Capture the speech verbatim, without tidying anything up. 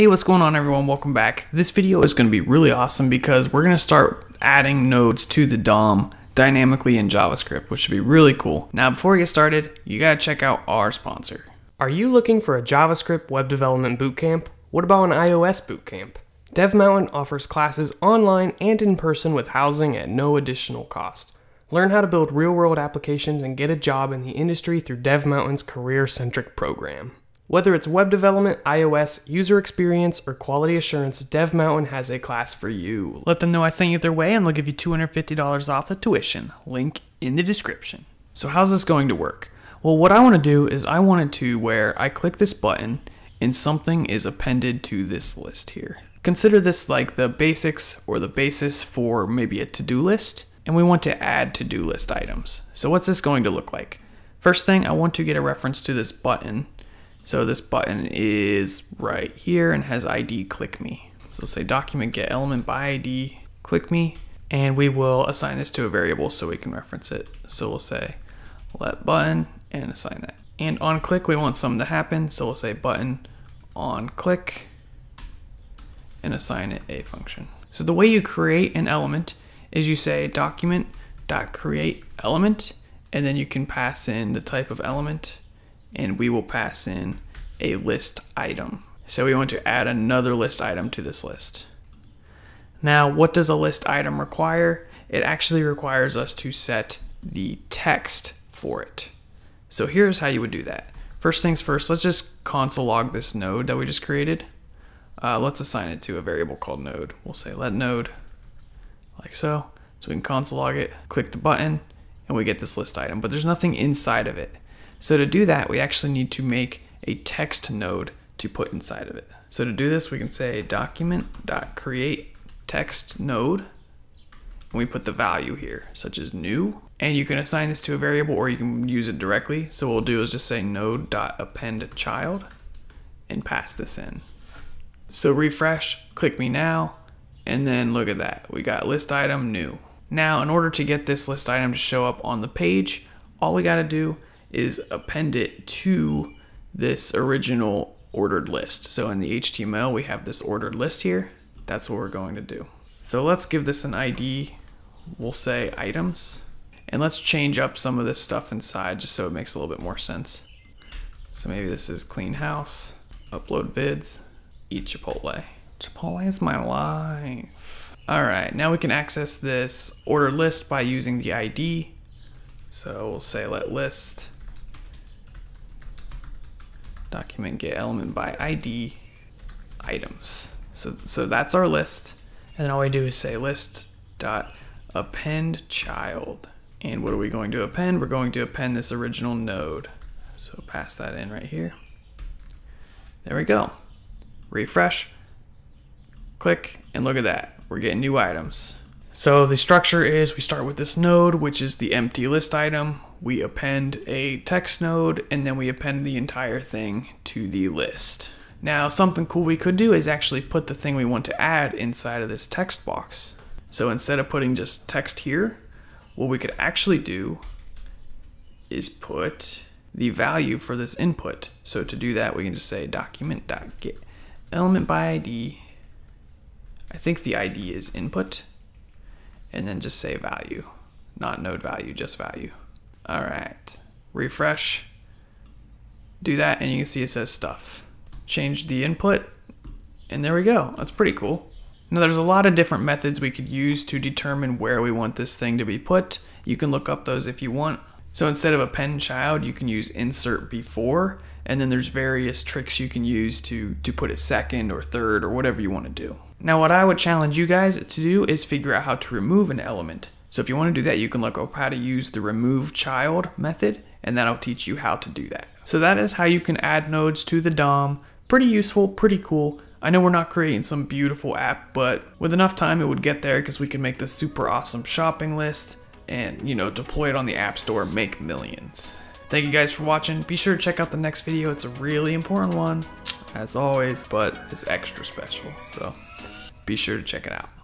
Hey, what's going on everyone? Welcome back. This video is going to be really awesome because we're going to start adding nodes to the D O M dynamically in JavaScript, which should be really cool. Now, before we get started, you got to check out our sponsor. Are you looking for a JavaScript web development bootcamp? What about an iOS bootcamp? DevMountain offers classes online and in person with housing at no additional cost. Learn how to build real-world applications and get a job in the industry through DevMountain's career-centric program. Whether it's web development, iOS, user experience, or quality assurance, DevMountain has a class for you. Let them know I sent you their way and they'll give you two hundred fifty dollars off the tuition. Link in the description. So how's this going to work? Well, what I want to do is I want it to where I click this button and something is appended to this list here. Consider this like the basics or the basis for maybe a to-do list, and we want to add to-do list items. So what's this going to look like? First thing, I want to get a reference to this button. So this button is right here and has I D click me. So let's say document get element by I D click me, and we will assign this to a variable so we can reference it. So we'll say let button and assign that. And on click, we want something to happen. So we'll say button on click and assign it a function. So the way you create an element is you say document.create element, and then you can pass in the type of element, and we will pass in a list item. So we want to add another list item to this list. Now, what does a list item require? It actually requires us to set the text for it. So here's how you would do that. First things first, let's just console log this node that we just created. Uh, let's assign it to a variable called node. We'll say let node, like so. So we can console log it, click the button, and we get this list item, but there's nothing inside of it. So to do that, we actually need to make a text node to put inside of it. So to do this, we can say document.create text node, and we put the value here, such as new, and you can assign this to a variable or you can use it directly. So what we'll do is just say node.appendChild and pass this in. So refresh, click me now, and then look at that. We got list item new. Now, in order to get this list item to show up on the page, all we gotta do is append it to this original ordered list. So in the H T M L, we have this ordered list here. That's what we're going to do. So let's give this an I D. We'll say items, and let's change up some of this stuff inside just so it makes a little bit more sense. So maybe this is clean house, upload vids, eat Chipotle. Chipotle is my life. All right, now we can access this ordered list by using the I D. So we'll say let list document get element by I D items. So, so that's our list. And then all we do is say list dot append child. And what are we going to append? We're going to append this original node. So pass that in right here. There we go. Refresh, click, and look at that. We're getting new items. So the structure is we start with this node, which is the empty list item. We append a text node, and then we append the entire thing to the list. Now, something cool we could do is actually put the thing we want to add inside of this text box. So instead of putting just text here, what we could actually do is put the value for this input. So to do that, we can just say document.get element by I D. I think the I D is input, and then just say value, not node value, just value. All right, refresh, do that, and you can see it says stuff. Change the input, and there we go. That's pretty cool. Now there's a lot of different methods we could use to determine where we want this thing to be put. You can look up those if you want. So instead of append child, you can use insert before, and then there's various tricks you can use to, to put it second or third or whatever you want to do. Now, what I would challenge you guys to do is figure out how to remove an element. So if you want to do that, you can look up how to use the removeChild method, and that'll teach you how to do that. So that is how you can add nodes to the D O M. Pretty useful, pretty cool. I know we're not creating some beautiful app, but with enough time, it would get there because we can make this super awesome shopping list and, you know, deploy it on the App Store, make millions. Thank you guys for watching. Be sure to check out the next video. It's a really important one, as always, but it's extra special. So be sure to check it out.